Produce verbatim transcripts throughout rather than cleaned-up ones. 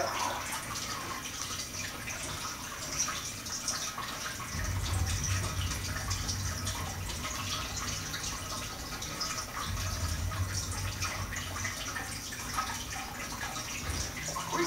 掉。We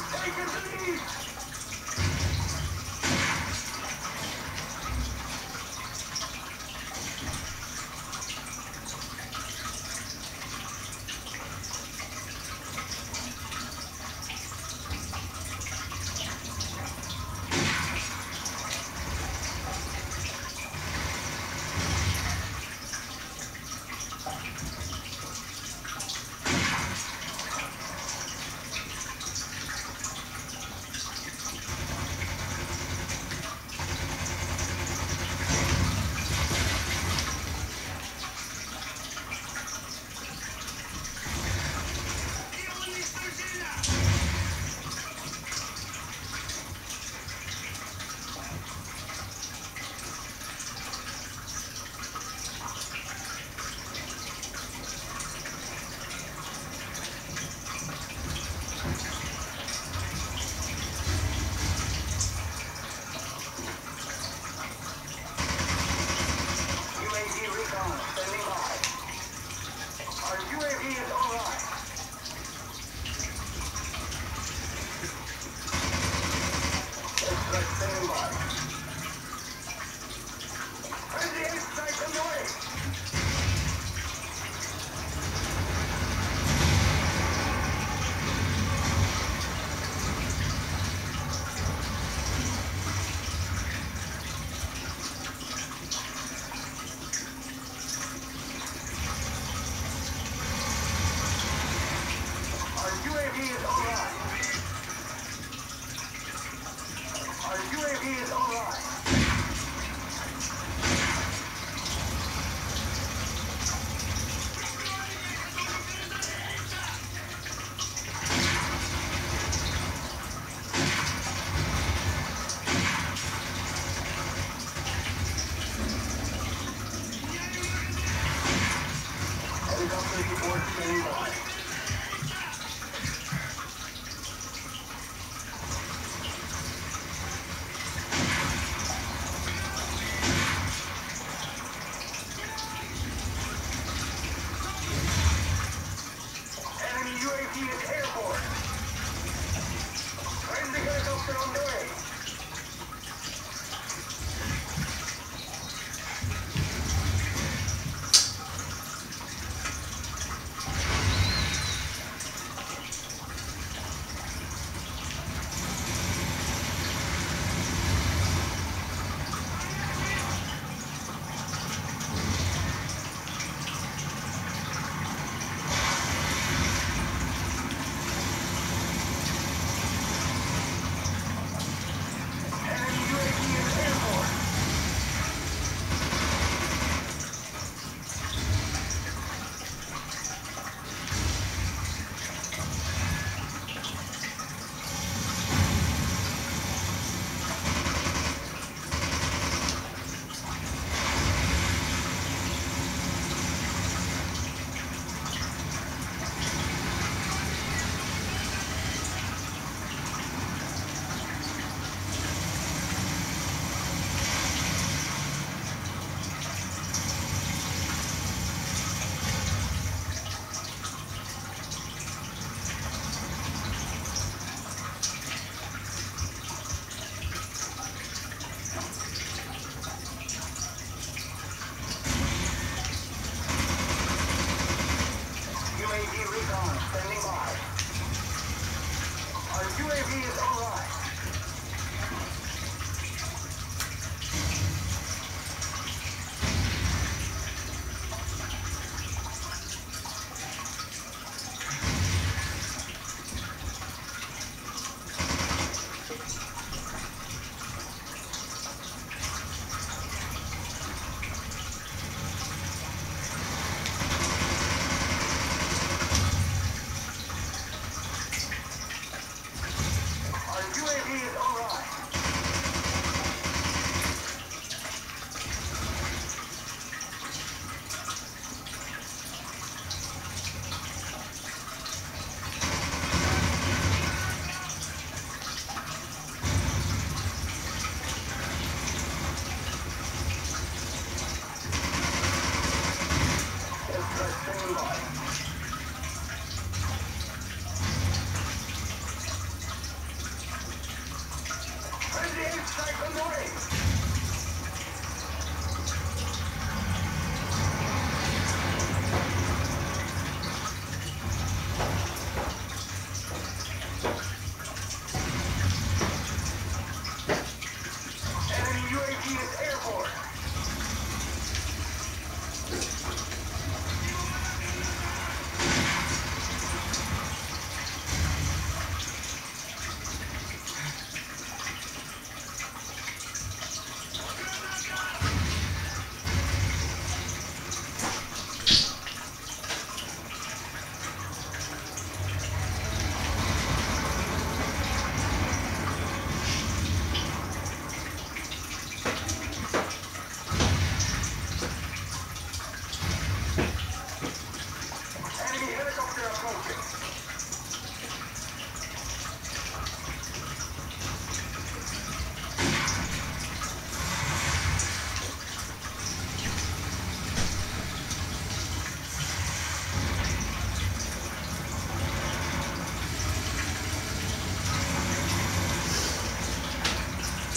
taken the lead.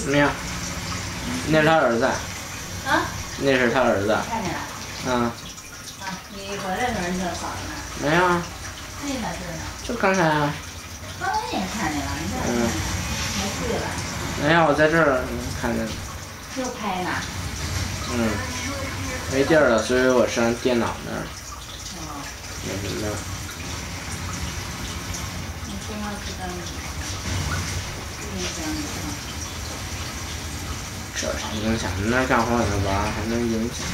怎么样？那是他儿子。啊？那是他儿子。看见了。嗯。啊，你回来的时候你就跑了。没有啊。那啥事呢？就刚才啊。刚才也看见了，你看见了？没去了。没有，我在这儿看见了。又拍呢。嗯。没地儿了，所以我上电脑那儿。哦。那什么。你电话知道吗？ 这有啥影响？你那干活也能玩，还能影响？